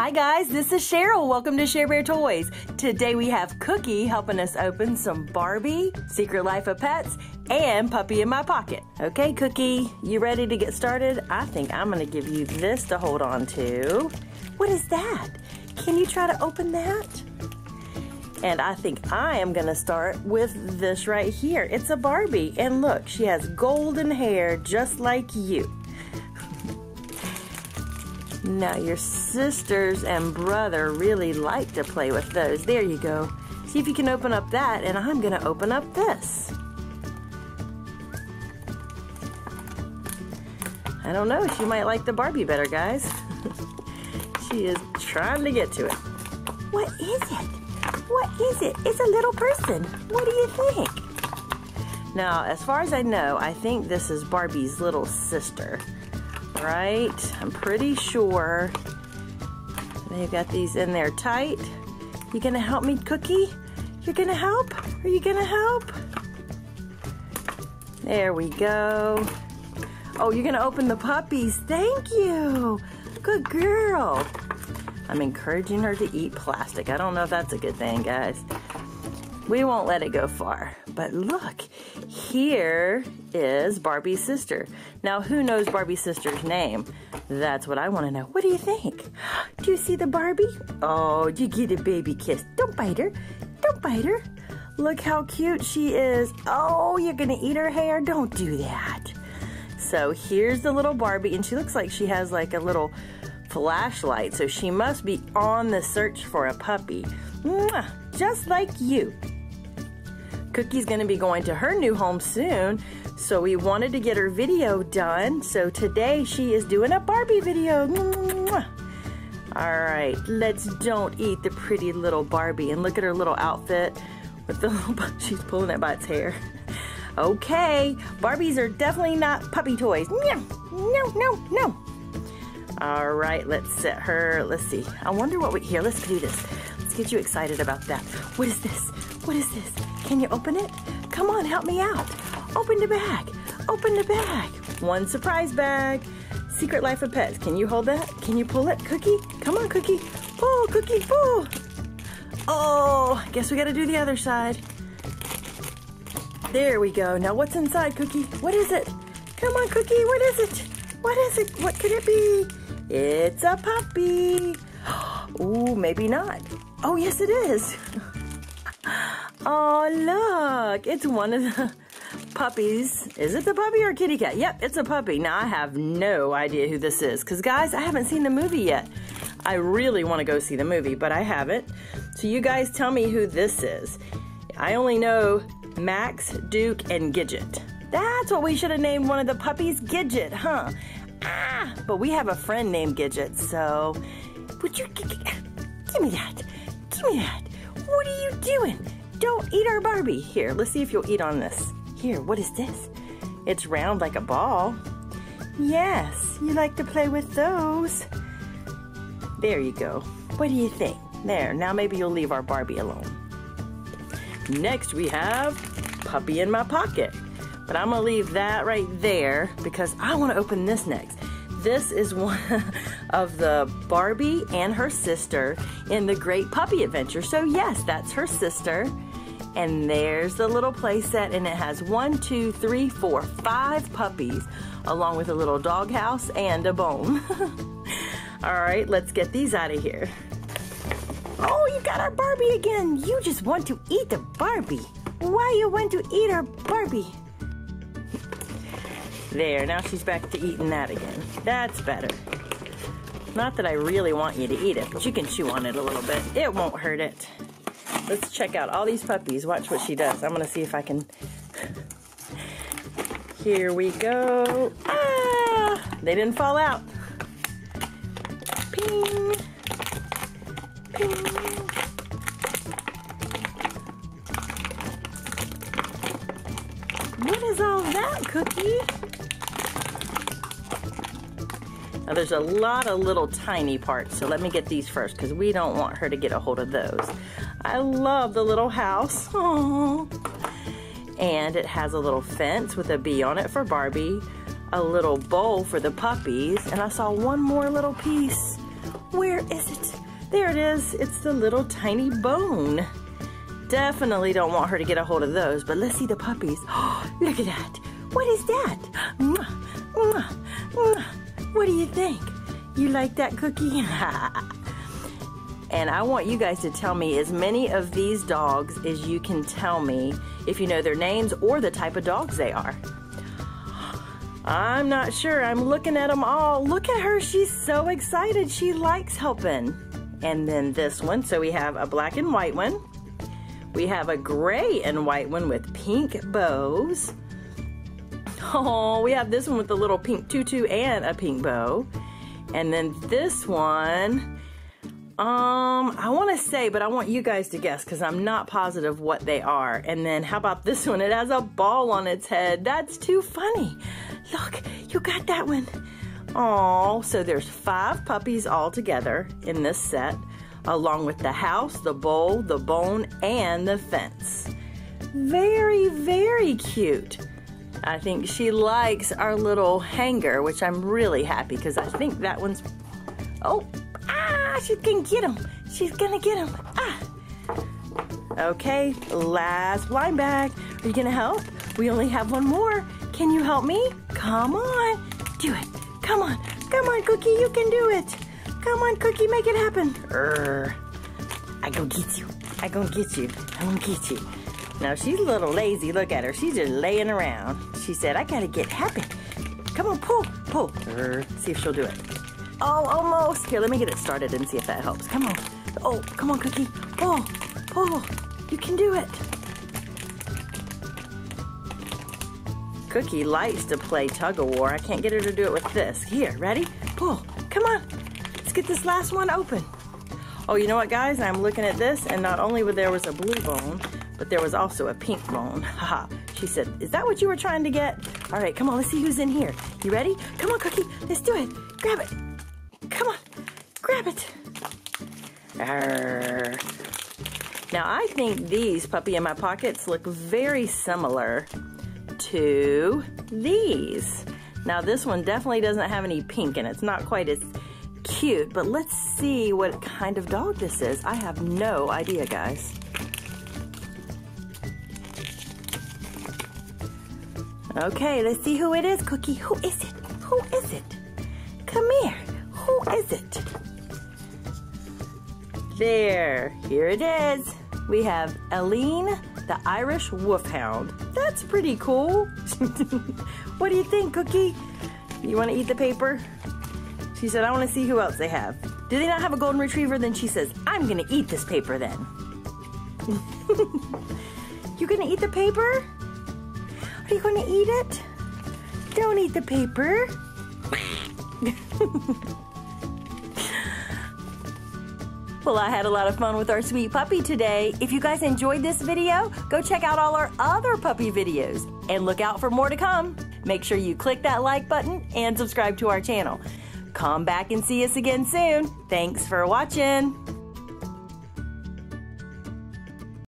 Hi guys, this is Cheryl. Welcome to Cherbear Toys. Today we have Cookie helping us open some Barbie, Secret Life of Pets, and Puppy in My Pocket. Okay, Cookie, you ready to get started? I think I'm gonna give you this to hold on to. What is that? Can you try to open that? And I think I am gonna start with this right here. It's a Barbie, and look, she has golden hair just like you. Now your sisters and brother really like to play with those. There you go. See if you can open up that, and I'm gonna open up this. I don't know, she might like the Barbie better, guys. She is trying to get to it. What is it? What is it? It's a little person. What do you think? Now, as far as I know, I think this is Barbie's little sister, right? I'm pretty sure they've got these in there tight. You gonna help me, Cookie? You're gonna help? Are you gonna help? There we go. Oh, you're gonna open the puppies. Thank you. Good girl. I'm encouraging her to eat plastic. I don't know if that's a good thing, guys. We won't let it go far. But look, here is Barbie's sister. Now, who knows Barbie's sister's name? That's what I want to know. What do you think? Do you see the Barbie? Oh, you get a baby kiss. Don't bite her. Don't bite her. Look how cute she is. Oh, you're going to eat her hair? Don't do that. So here's the little Barbie, and she looks like she has like a little flashlight, so she must be on the search for a puppy. Mwah! Just like you. Cookie's gonna be going to her new home soon, so we wanted to get her video done, so today she is doing a Barbie video. Mwah! All right, let's don't eat the pretty little Barbie, and look at her little outfit with the little she's pulling it by its hair. Okay, Barbies are definitely not puppy toys. No, no, no, no. All right, let's set her, let's see. I wonder what we, here, let's do this. Let's get you excited about that. What is this? What is this? Can you open it? Come on, help me out. Open the bag, open the bag. One surprise bag. Secret Life of Pets, can you hold that? Can you pull it, Cookie? Come on, Cookie. Pull, Cookie, pull. Oh, I guess we gotta do the other side. There we go. Now what's inside, Cookie? What is it? Come on, Cookie, what is it? What is it? What could it be? It's a puppy. Ooh, maybe not. Oh, yes, it is. Oh, look. It's one of the puppies. Is it the puppy or kitty cat? Yep, it's a puppy. Now, I have no idea who this is because, guys, I haven't seen the movie yet. I really want to go see the movie, but I haven't. So you guys tell me who this is. I only know Max, Duke, and Gidget. That's what we should have named one of the puppies, Gidget, huh? Ah, but we have a friend named Gidget, so would you give me that? Give me that. What are you doing? Don't eat our Barbie. Here, let's see if you'll eat on this. Here, what is this? It's round like a ball. Yes, you like to play with those. There you go. What do you think? There, now maybe you'll leave our Barbie alone. Next we have Puppy in My Pocket. But I'm gonna leave that right there because I wanna open this next. This is one of the Barbie and her sister in The Great Puppy Adventure. So yes, that's her sister. And there's the little play set, and it has 5 puppies, along with a little doghouse and a bone. All right, let's get these out of here. Oh, you got our Barbie again. You just want to eat the Barbie. Why you want to eat our Barbie? There, now she's back to eating that again. That's better. Not that I really want you to eat it, but you can chew on it a little bit. It won't hurt it. Let's check out all these puppies. Watch what she does. I'm gonna see if I can. Here we go. Ah! They didn't fall out. Ping. Ping. What is all that, Cookie? Now, there's a lot of little tiny parts, so let me get these first because we don't want her to get a hold of those. I love the little house. Aww. And it has a little fence with a bee on it for Barbie, a little bowl for the puppies, and I saw one more little piece. Where is it? There it is. It's the little tiny bone. Definitely don't want her to get a hold of those, but let's see the puppies. Oh, look at that. What is that? What do you think? You like that, Cookie? And I want you guys to tell me as many of these dogs as you can tell me if you know their names or the type of dogs they are. I'm not sure. I'm looking at them all. Look at her. She's so excited. She likes helping. And then this one. So we have a black and white one. We have a gray and white one with pink bows. Oh, we have this one with a little pink tutu and a pink bow. And then this one, I want to say, but I want you guys to guess because I'm not positive what they are. And then how about this one? It has a ball on its head. That's too funny. Look, you got that one. Oh, so there's 5 puppies all together in this set, along with the house, the bowl, the bone, and the fence. Very, very cute. I think she likes our little hanger, which I'm really happy because I think that one's... Oh, ah, she can get him. She's going to get him. Ah. Okay, last blind bag. Are you going to help? We only have one more. Can you help me? Come on. Do it. Come on. Come on, Cookie. You can do it. Come on, Cookie. Make it happen. I go get you. I go get you. I gonna get you. Now, she's a little lazy. Look at her. She's just laying around. She said, I gotta get happy. Come on, pull, pull. See if she'll do it. Oh, almost. Here, let me get it started and see if that helps. Come on. Oh, come on, Cookie. Pull, pull. You can do it. Cookie likes to play tug-of-war. I can't get her to do it with this. Here, ready? Pull. Come on. Let's get this last one open. Oh, you know what, guys? I'm looking at this, and not only there was a blue bone, but there was also a pink bone. Haha. She said, is that what you were trying to get? All right, come on, let's see who's in here. You ready? Come on, Cookie, let's do it. Grab it. Come on, grab it. Arr. Now, I think these Puppy in My Pockets look very similar to these. Now, this one definitely doesn't have any pink in it. It's not quite as cute, but let's see what kind of dog this is. I have no idea, guys. Okay, let's see who it is, Cookie. Who is it? Who is it? Come here. Who is it? There. Here it is. We have Eileen, the Irish Wolfhound. That's pretty cool. What do you think, Cookie? You want to eat the paper? She said, I want to see who else they have. Do they not have a golden retriever? Then she says, I'm going to eat this paper then. You going to eat the paper? Are you going to eat it? Don't eat the paper. Well, I had a lot of fun with our sweet puppy today. If you guys enjoyed this video, go check out all our other puppy videos and look out for more to come. Make sure you click that like button and subscribe to our channel. Come back and see us again soon. Thanks for watching.